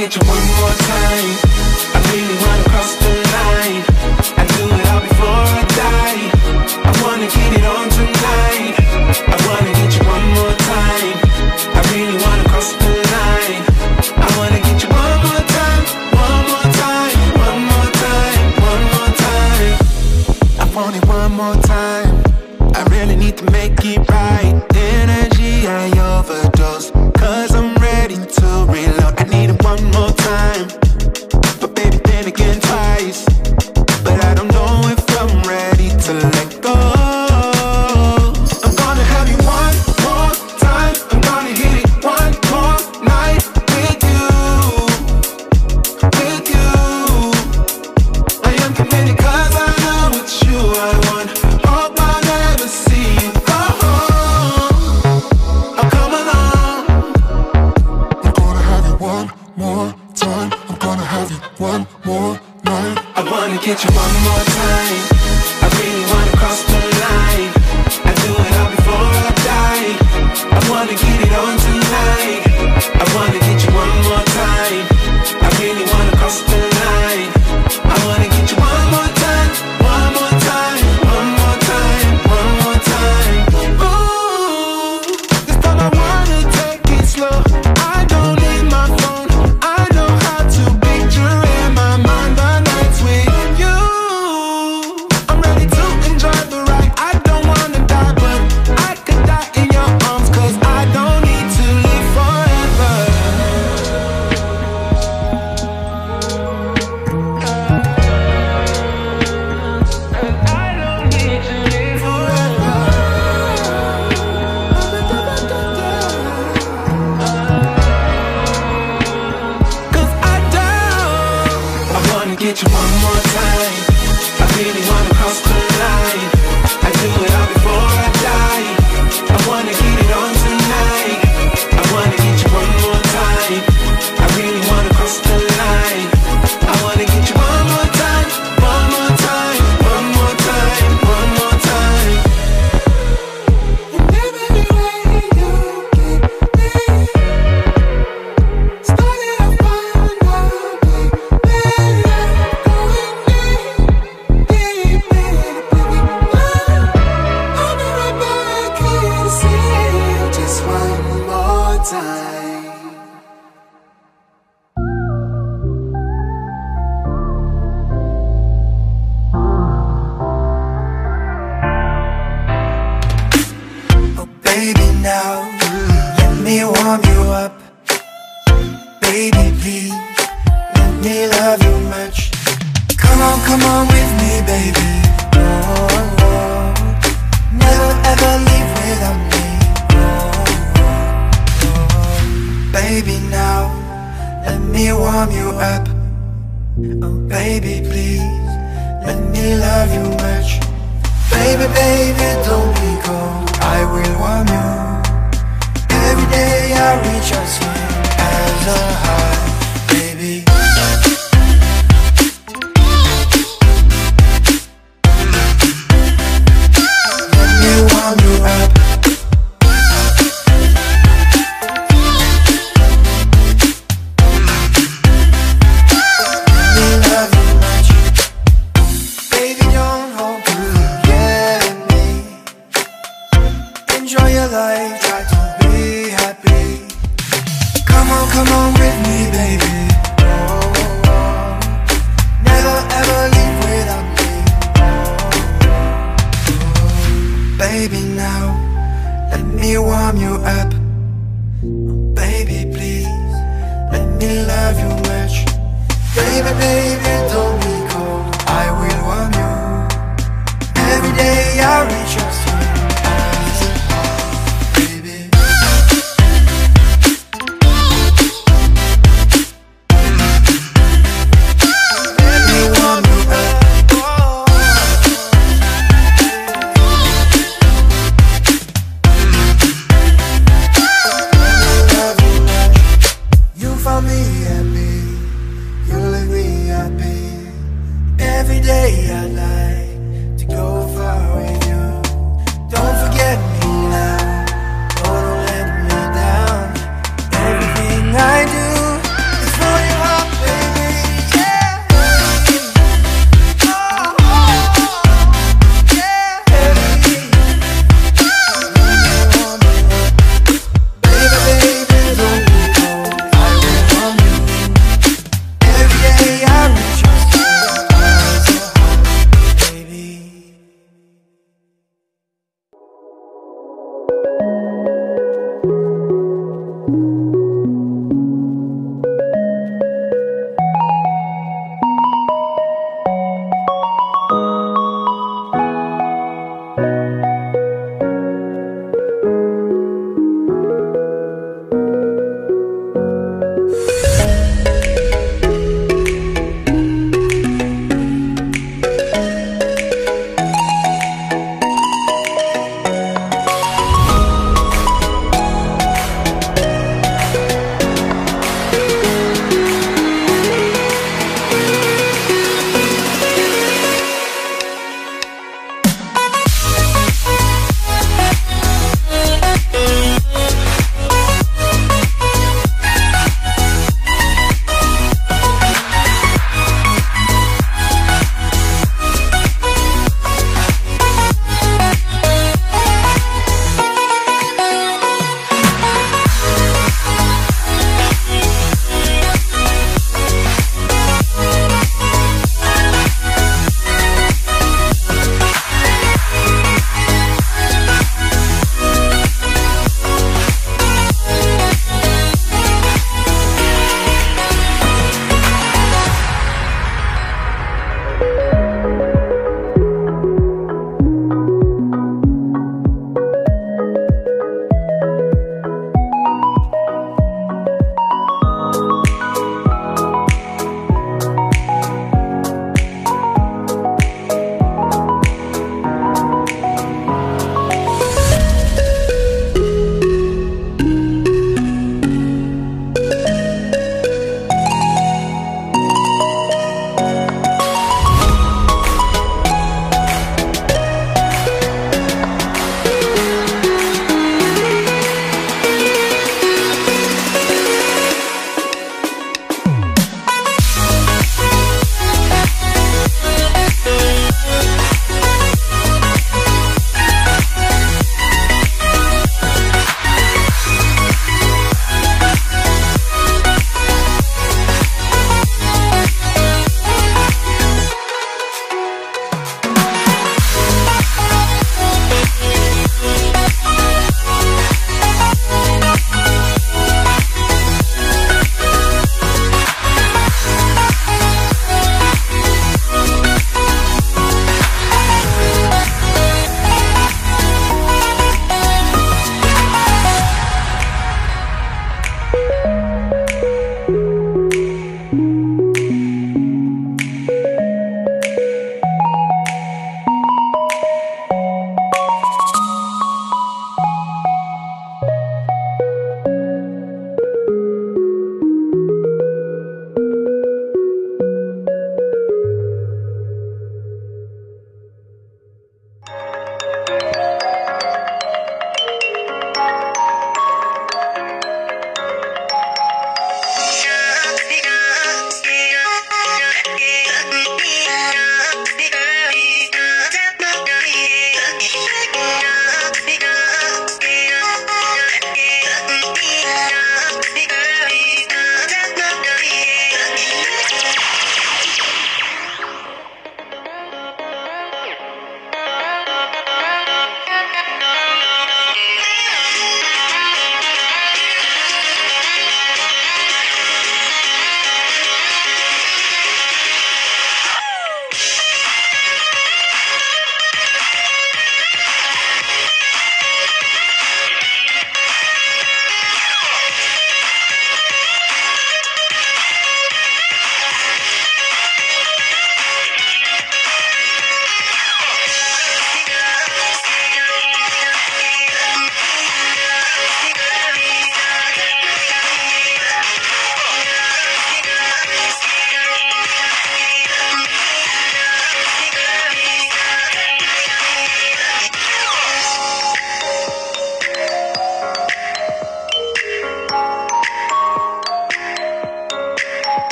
get you one more time. I really wanna cross the line. I do it all before I die. I wanna get it on tonight. I wanna get you one more time. I really wanna cross the line. I wanna get you one more time. One more time. One more time. One more time. I want it one more time. I really need to make it right. Energy, I overdose, 'cause I'm ready to reload. I need it one more time, but baby, then again twice. But I don't know if I'm ready to let go. I'm gonna have you one more time. I'm gonna hit it one more night with you, with you. I am committed 'cause I know it's you I want. Get you one more time. I really wanna cross the line. I do it all before I die. I wanna get it on tonight. I wanna get you one more time. I really wanna cross the line. I wanna get you one more time. One more time. One more time. One more time. Ooh, this time I wanna take it slow. I don't need my phone. I know how to picture in my mind the nights we. Get you one more time. I really wanna cross the line. I do it all before I die. I wanna get it on tonight. I wanna get you one more time. I really wanna cross the line. I wanna get you one more time. One more time. One more time. One more time. And every way you get me started a fire now, baby. Baby, now let me warm you up. Baby, please let me love you much. Come on, come on with me, baby. Oh, oh. Never ever leave without me. Oh, oh, oh. Baby, now let me warm you up. Oh, baby, please let me love you much. Baby, baby, don't be cold. I will warm you. Every day I reach out to you as a heart, baby. Let me warm you up. Let me love you much. Baby, don't hold through. Enjoy your life, try to be happy. Come on with me, baby. Oh, oh, oh. Never ever leave without me. Oh, oh. Baby, now let me warm you up. Oh, baby, please let me love you much. Baby, baby, don't be.